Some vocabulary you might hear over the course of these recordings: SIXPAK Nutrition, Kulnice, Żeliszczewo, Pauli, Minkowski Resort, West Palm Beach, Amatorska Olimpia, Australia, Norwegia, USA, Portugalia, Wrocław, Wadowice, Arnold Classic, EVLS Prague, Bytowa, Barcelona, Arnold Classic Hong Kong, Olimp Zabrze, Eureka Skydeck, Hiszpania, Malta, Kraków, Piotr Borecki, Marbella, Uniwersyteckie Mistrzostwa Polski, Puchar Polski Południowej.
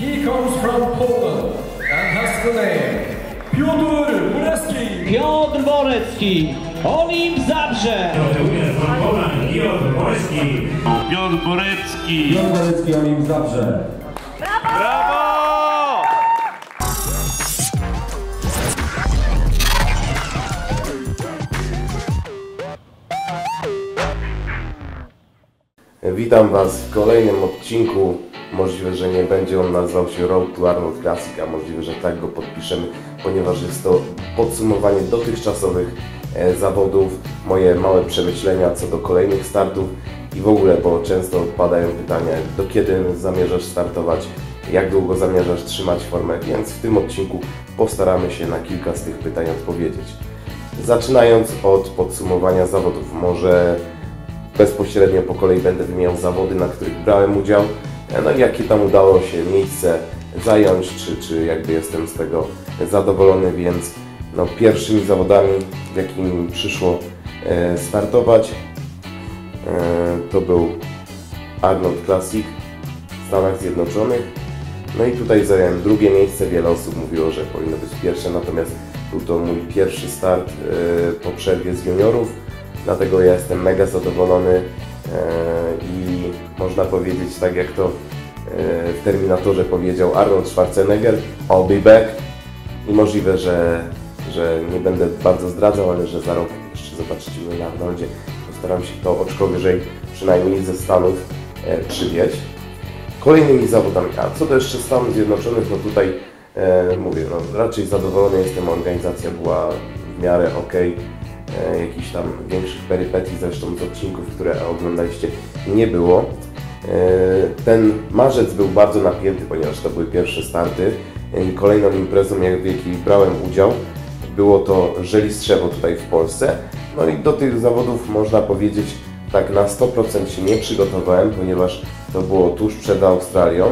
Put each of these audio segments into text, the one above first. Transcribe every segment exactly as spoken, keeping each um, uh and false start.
He comes from Poland and has the name Piotr Borecki. Piotr Borecki, Olimp Zabrze. Piotr Borecki. Piotr Borecki. Piotr Borecki, Olimp Zabrze. Brawo! Brawo! Witam Was w kolejnym odcinku. Możliwe, że nie będzie on nazywał się Road To Arnold Classic, a możliwe, że tak go podpiszemy, ponieważ jest to podsumowanie dotychczasowych zawodów, moje małe przemyślenia co do kolejnych startów i w ogóle, bo często padają pytania, do kiedy zamierzasz startować, jak długo zamierzasz trzymać formę, więc w tym odcinku postaramy się na kilka z tych pytań odpowiedzieć. Zaczynając od podsumowania zawodów, może bezpośrednio po kolei będę wymieniał zawody, na których brałem udział, no i jakie tam udało się miejsce zająć, czy, czy jakby jestem z tego zadowolony, więc no, pierwszymi zawodami, w jakim mi przyszło e, startować, e, to był Arnold Classic w Stanach Zjednoczonych. No i tutaj zająłem drugie miejsce, wiele osób mówiło, że powinno być pierwsze, natomiast był to mój pierwszy start e, po przerwie z juniorów, dlatego ja jestem mega zadowolony i można powiedzieć, tak jak to w Terminatorze powiedział Arnold Schwarzenegger, I'll be back, i możliwe, że, że nie będę bardzo zdradzał, ale że za rok jeszcze zobaczycie mnie na Arnoldzie. Postaram się to oczko wyżej, przynajmniej ze Stanów, przywieźć. Kolejnymi zawodami, a co do jeszcze Stanów Zjednoczonych, no tutaj e, mówię, no raczej zadowolony jestem, organizacja była w miarę ok. Jakichś tam większych perypetii, zresztą z odcinków, które oglądaliście, nie było. Ten marzec był bardzo napięty, ponieważ to były pierwsze starty. Kolejną imprezą, w jakiej brałem udział, było to Żeliszczewo tutaj w Polsce. No i do tych zawodów można powiedzieć, tak na sto procent się nie przygotowałem, ponieważ to było tuż przed Australią.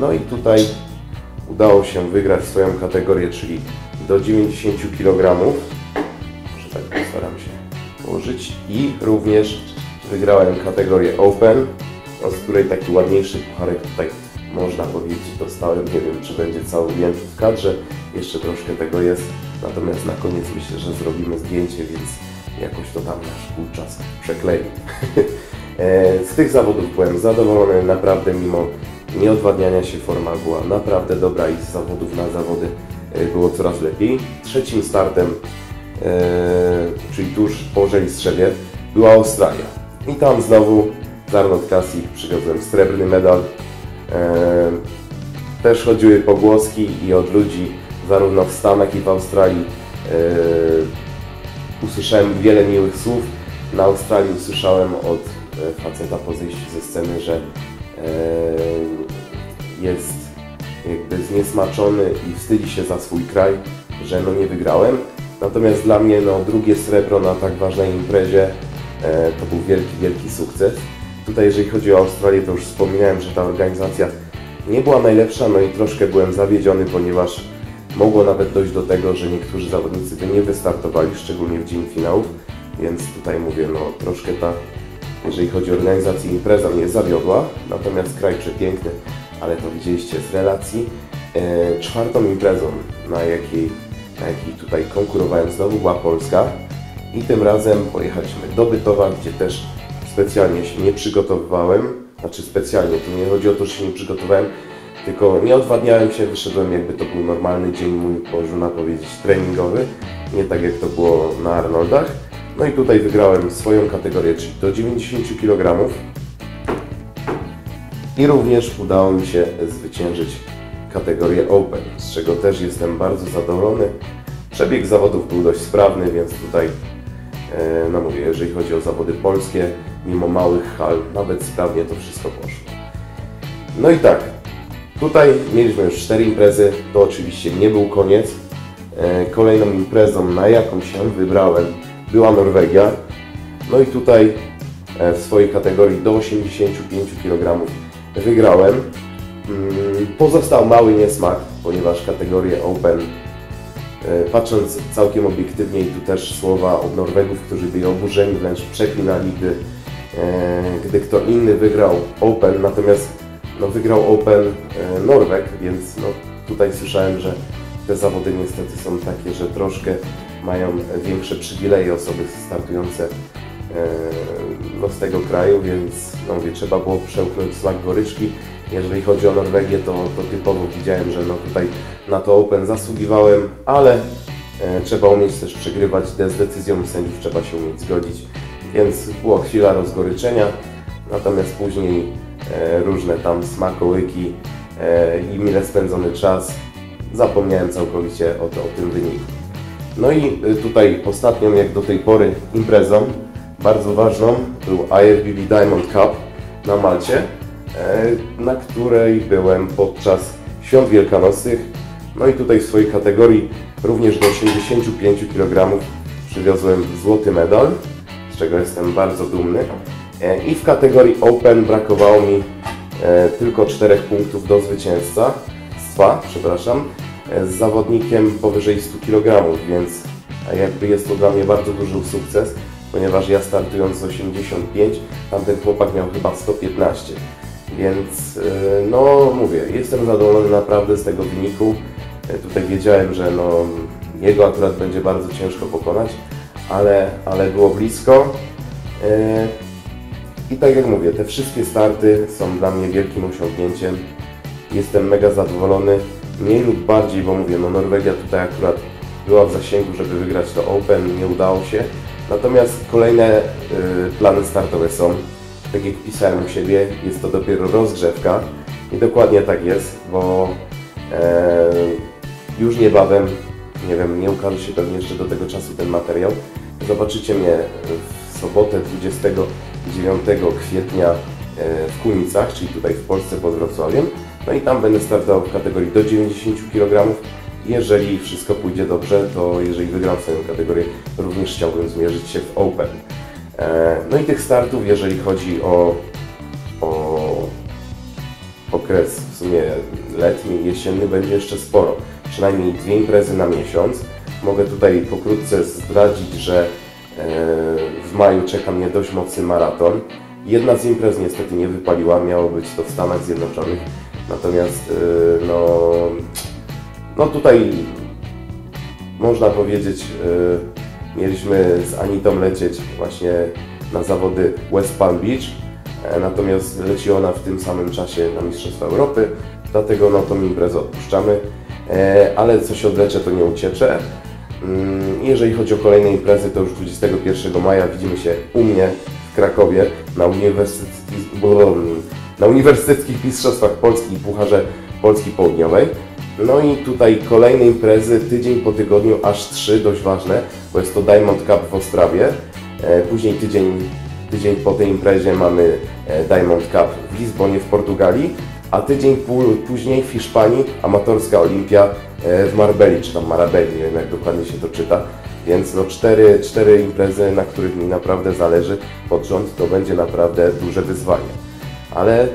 No i tutaj udało się wygrać swoją kategorię, czyli do dziewięćdziesięciu kilogramów. Staram się położyć i również wygrałem kategorię Open, z której taki ładniejszy pucharek tutaj można powiedzieć dostałem. Nie wiem, czy będzie cały ujęty w kadrze, jeszcze troszkę tego jest, natomiast na koniec myślę, że zrobimy zdjęcie, więc jakoś to tam nasz pół czas przeklei. Z tych zawodów byłem zadowolony, naprawdę mimo nieodwadniania się forma była naprawdę dobra i z zawodów na zawody było coraz lepiej. Trzecim startem, Yy, czyli tuż po Żeliszczewie, była Australia. I tam znowu z Arnold Classic przywiozłem srebrny medal. Yy, też chodziły pogłoski i od ludzi zarówno w Stanach, jak i w Australii. Yy, usłyszałem wiele miłych słów. Na Australii usłyszałem od faceta po zejściu ze sceny, że yy, jest jakby zniesmaczony i wstydzi się za swój kraj, że no nie wygrałem. Natomiast dla mnie no, drugie srebro na tak ważnej imprezie e, to był wielki, wielki sukces. Tutaj jeżeli chodzi o Australię, to już wspominałem, że ta organizacja nie była najlepsza, no i troszkę byłem zawiedziony, ponieważ mogło nawet dojść do tego, że niektórzy zawodnicy by nie wystartowali, szczególnie w dzień finałów, więc tutaj mówię, no troszkę ta, jeżeli chodzi o organizację, impreza mnie zawiodła, natomiast kraj przepiękny, ale to widzieliście z relacji. E, czwartą imprezą, na jakiej na jakiej tutaj konkurowałem znowu, była Polska i tym razem pojechaliśmy do Bytowa, gdzie też specjalnie się nie przygotowywałem, znaczy specjalnie, to nie chodzi o to, że się nie przygotowałem, tylko nie odwadniałem się, wyszedłem jakby to był normalny dzień mój, można powiedzieć, treningowy, nie tak jak to było na Arnoldach. No i tutaj wygrałem swoją kategorię, czyli do dziewięćdziesięciu kilogramów i również udało mi się zwyciężyć kategorię Open, z czego też jestem bardzo zadowolony. Przebieg zawodów był dość sprawny, więc tutaj, no mówię, jeżeli chodzi o zawody polskie, mimo małych hal, nawet sprawnie to wszystko poszło. No i tak, tutaj mieliśmy już cztery imprezy, to oczywiście nie był koniec. Kolejną imprezą, na jaką się wybrałem, była Norwegia. No i tutaj w swojej kategorii do osiemdziesięciu pięciu kilogramów wygrałem. Pozostał mały niesmak, ponieważ kategorie Open, patrząc całkiem obiektywnie, i tu też słowa od Norwegów, którzy byli oburzeni, wręcz przeklinali, gdy, gdy kto inny wygrał Open, natomiast no, wygrał Open Norweg, więc no, tutaj słyszałem, że te zawody niestety są takie, że troszkę mają większe przywileje osoby startujące no, z tego kraju, więc no, mówię, trzeba było przełknąć smak goryczki. Jeżeli chodzi o Norwegię, to, to typowo widziałem, że no, tutaj na to Open zasługiwałem, ale e, trzeba umieć też przegrywać, z decyzją sędziów trzeba się umieć zgodzić, więc była chwila rozgoryczenia, natomiast później e, różne tam smakołyki e, i mile spędzony czas, zapomniałem całkowicie o, o tym wyniku. No i tutaj ostatnią, jak do tej pory, imprezą bardzo ważną był I F B B Diamond Cup na Malcie, na której byłem podczas świąt wielkanocnych. No i tutaj w swojej kategorii również do osiemdziesięciu pięciu kilogramów przywiozłem złoty medal, z czego jestem bardzo dumny. I w kategorii Open brakowało mi tylko czterech punktów do zwycięzca, dwa, przepraszam, z zawodnikiem powyżej stu kilogramów, więc jakby jest to dla mnie bardzo duży sukces, ponieważ ja startując z osiemdziesiąt pięć, tamten chłopak miał chyba sto piętnaście. Więc no mówię, jestem zadowolony naprawdę z tego wyniku. Tutaj wiedziałem, że no, jego akurat będzie bardzo ciężko pokonać, ale, ale było blisko. I tak jak mówię, te wszystkie starty są dla mnie wielkim osiągnięciem. Jestem mega zadowolony, mniej lub bardziej, bo mówię, no Norwegia tutaj akurat była w zasięgu, żeby wygrać to Open, nie udało się. Natomiast kolejne plany startowe są. Tak jak pisałem u siebie, jest to dopiero rozgrzewka i dokładnie tak jest, bo e, już niebawem, nie wiem, nie ukaże się pewnie jeszcze do tego czasu ten materiał. Zobaczycie mnie w sobotę dwudziestego dziewiątego kwietnia w Kulnicach, czyli tutaj w Polsce pod Wrocławiem. No i tam będę startował w kategorii do dziewięćdziesięciu kilogramów. Jeżeli wszystko pójdzie dobrze, to jeżeli wygram swoją kategorię, również chciałbym zmierzyć się w Open. No i tych startów, jeżeli chodzi o, o okres w sumie letni i jesienny, będzie jeszcze sporo. Przynajmniej dwie imprezy na miesiąc. Mogę tutaj pokrótce zdradzić, że w maju czeka mnie dość mocny maraton. Jedna z imprez niestety nie wypaliła, miało być to w Stanach Zjednoczonych. Natomiast no, no tutaj można powiedzieć, mieliśmy z Anitą lecieć właśnie na zawody West Palm Beach, natomiast leci ona w tym samym czasie na Mistrzostwa Europy, dlatego no, tą imprezę odpuszczamy, ale coś odleczę, to nie ucieczę. Jeżeli chodzi o kolejne imprezy, to już dwudziestego pierwszego maja widzimy się u mnie w Krakowie na, uniwersyteckich, na Uniwersyteckich Mistrzostwach Polski i Pucharze Polski Południowej. No i tutaj kolejne imprezy, tydzień po tygodniu, aż trzy, dość ważne, bo jest to Diamond Cup w Ostrawie. Później tydzień, tydzień po tej imprezie mamy Diamond Cup w Lizbonie w Portugalii, a tydzień później w Hiszpanii Amatorska Olimpia w Marbelli, czy tam Marabelli, nie wiem jak dokładnie się to czyta. Więc no cztery, cztery imprezy, na których mi naprawdę zależy pod rząd, to będzie naprawdę duże wyzwanie. Ale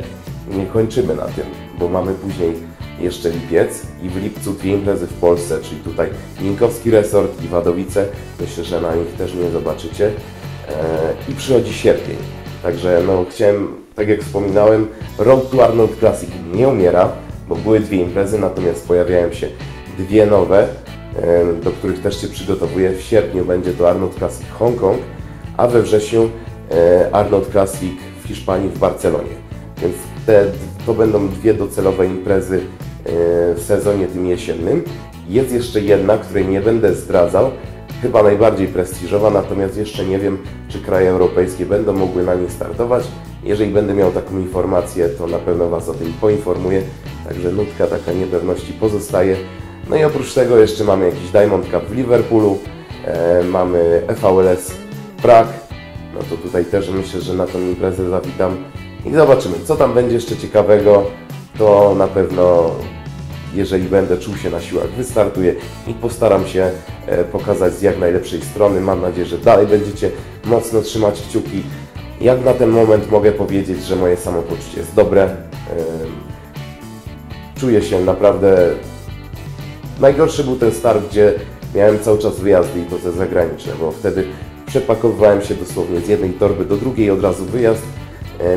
nie kończymy na tym, bo mamy później jeszcze lipiec i w lipcu dwie imprezy w Polsce, czyli tutaj Minkowski Resort i Wadowice. Myślę, że na nich też mnie zobaczycie. Eee, I przychodzi sierpień. Także no chciałem, tak jak wspominałem, Road To Arnold Classic nie umiera, bo były dwie imprezy, natomiast pojawiają się dwie nowe, eee, do których też się przygotowuję. W sierpniu będzie to Arnold Classic Hong Kong, a we wrześniu eee, Arnold Classic w Hiszpanii w Barcelonie. Więc te, to będą dwie docelowe imprezy w sezonie tym jesiennym. Jest jeszcze jedna, której nie będę zdradzał, chyba najbardziej prestiżowa, natomiast jeszcze nie wiem, czy kraje europejskie będą mogły na niej startować. Jeżeli będę miał taką informację, to na pewno Was o tym poinformuję, także nutka taka niepewności pozostaje. No i oprócz tego jeszcze mamy jakiś Diamond Cup w Liverpoolu, e, mamy E V L S Prague, no to tutaj też myślę, że na tą imprezę zawitam i zobaczymy, co tam będzie jeszcze ciekawego. To na pewno, jeżeli będę czuł się na siłach, wystartuję i postaram się pokazać z jak najlepszej strony. Mam nadzieję, że dalej będziecie mocno trzymać kciuki. Jak na ten moment mogę powiedzieć, że moje samopoczucie jest dobre. Czuję się naprawdę... Najgorszy był ten start, gdzie miałem cały czas wyjazdy i to te zagraniczne, bo wtedy przepakowywałem się dosłownie z jednej torby do drugiej, od razu wyjazd.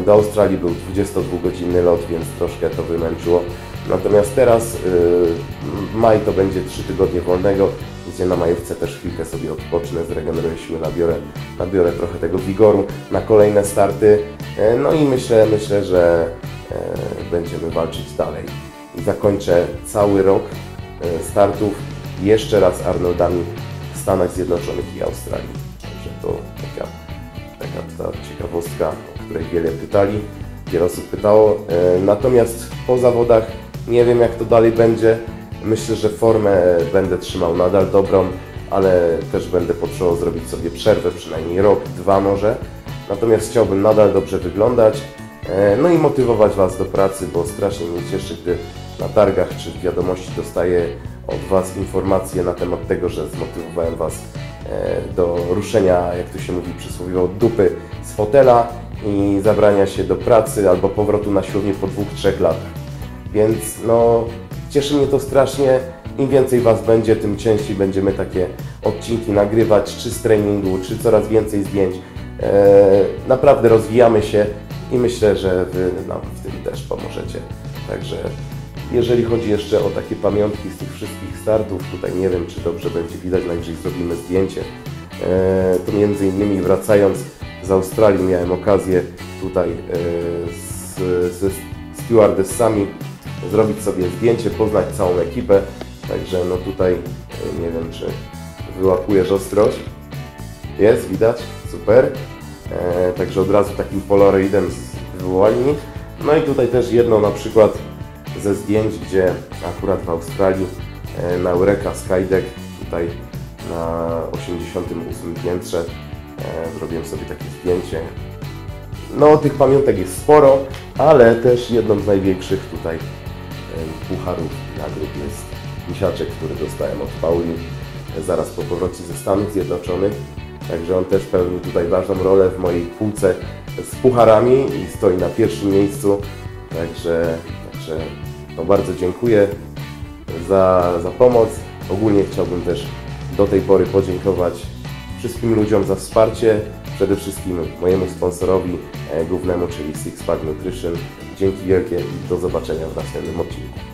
Do Australii był dwudziestodwugodzinny lot, więc troszkę to wymęczyło. Natomiast teraz yy, maj to będzie trzy tygodnie wolnego, gdzie na majówce też chwilkę sobie odpocznę, zregeneruję siły, nabiorę, nabiorę trochę tego wigoru na kolejne starty. Yy, no i myślę, myślę, że yy, będziemy walczyć dalej. Zakończę cały rok yy, startów jeszcze raz Arnoldami w Stanach Zjednoczonych i Australii. Także to taka, taka ta ciekawostka, o której wiele pytali, wiele osób pytało. Yy, natomiast po zawodach nie wiem, jak to dalej będzie. Myślę, że formę będę trzymał nadal dobrą, ale też będę potrzebował zrobić sobie przerwę, przynajmniej rok, dwa może. Natomiast chciałbym nadal dobrze wyglądać, no i motywować Was do pracy, bo strasznie mnie cieszy, gdy na targach czy w wiadomości dostaję od Was informacje na temat tego, że zmotywowałem Was do ruszenia, jak to się mówi, przysłowiowo dupy z fotela i zabrania się do pracy albo powrotu na siłownię po dwóch, trzech latach. Więc no, cieszy mnie to strasznie. Im więcej Was będzie, tym częściej będziemy takie odcinki nagrywać, czy z treningu, czy coraz więcej zdjęć. Eee, naprawdę rozwijamy się i myślę, że Wy nam w tym też pomożecie. Także jeżeli chodzi jeszcze o takie pamiątki z tych wszystkich startów, tutaj nie wiem, czy dobrze będzie widać, najwyżej zrobimy zdjęcie. Eee, to między innymi wracając z Australii miałem okazję tutaj eee, ze stewardessami zrobić sobie zdjęcie, poznać całą ekipę, także no tutaj nie wiem, czy wyłapujesz ostrość, jest, widać, super, e, także od razu takim polaroidem wywołali mi. No i tutaj też jedno na przykład ze zdjęć, gdzie akurat w Australii e, na Eureka Skydeck, tutaj na osiemdziesiątym ósmym piętrze e, zrobiłem sobie takie zdjęcie. No, tych pamiątek jest sporo, ale też jedną z największych tutaj pucharów nagród jest misiaczek, który dostałem od Pauli zaraz po powrocie ze Stanów Zjednoczonych. Także on też pełni tutaj ważną rolę w mojej półce z pucharami i stoi na pierwszym miejscu. Także, także no bardzo dziękuję za, za pomoc. Ogólnie chciałbym też do tej pory podziękować wszystkim ludziom za wsparcie. Przede wszystkim mojemu sponsorowi głównemu, czyli SIXPAK Nutrition. Dzięki wielkie i do zobaczenia w następnym odcinku.